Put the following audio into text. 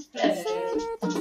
spre